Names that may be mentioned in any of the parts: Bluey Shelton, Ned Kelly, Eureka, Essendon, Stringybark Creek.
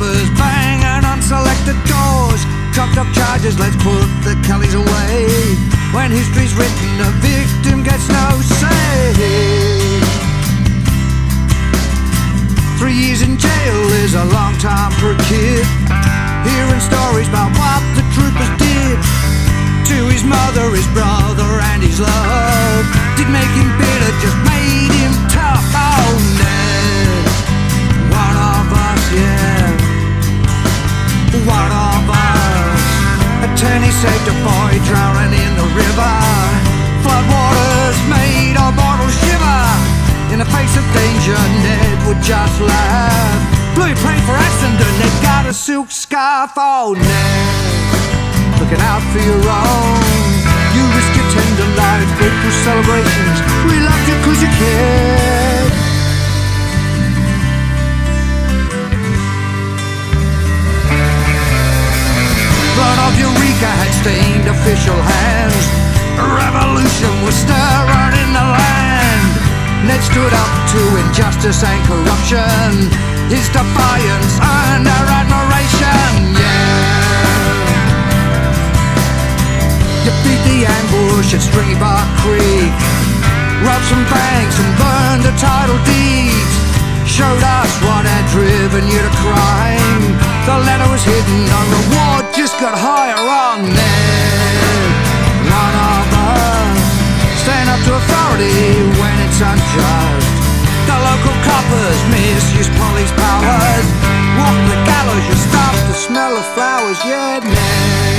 choppers banging on selected doors. Cocked up charges, let's put the Kellys away. When history's written, a victim gets no say. 3 years in jail is a long time for a kid, hearing stories about what the troopers did to his mother, his brother and his love. Didn't make him bitter, just made him tough. Oh Ned, one of us, yeah, one of us. Attorney saved a boy drowning in the river. Floodwaters made our mortal shiver. In the face of danger, Ned would just laugh. Blue played for Essendon, Ned got a silk scarf. Oh Ned, looking out for your own. You risk your tender life, grateful celebrations. We loved you cause you cared. Blood of Eureka had stained official hands. A revolution was stirring in the land. Ned stood up to injustice and corruption. His defiance and our admiration, yeah. You beat the ambush at Stringybark Creek, robbed some banks and burned the title deeds. Showed us what had driven you to crime. The letter was hidden, the reward just got higher on there. One of us, stand up to authority when it's unjust. The local coppers misuse police powers. Walk the gallows, you stop the smell of flowers. Yeah, man,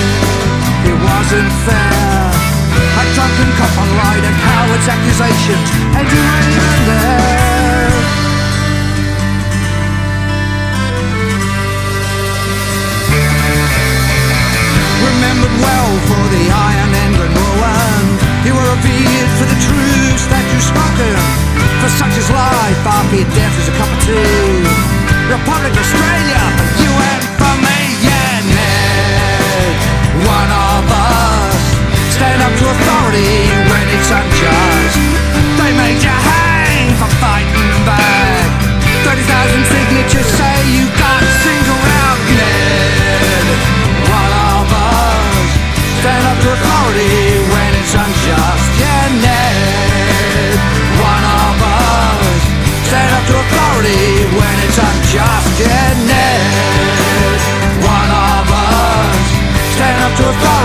it wasn't fair. A drunken cop lied at coward's accusations, and you weren't even there. Remembered well for the iron England ruin. You were revered for the truths that you spoken. For such is life, albeit death is a cup of tea. Republic Australia, for you and for me, yeah, Ned. One of us, stand up to authority when it's unjust. They made you hang for fighting back. 30,000 signatures say you got singled out, Ned. One of us, stand up to authority when it's unjust, yeah, Ned. One of us, stand up to authority when it's unjust, yeah, Ned. One of us, stand up to authority.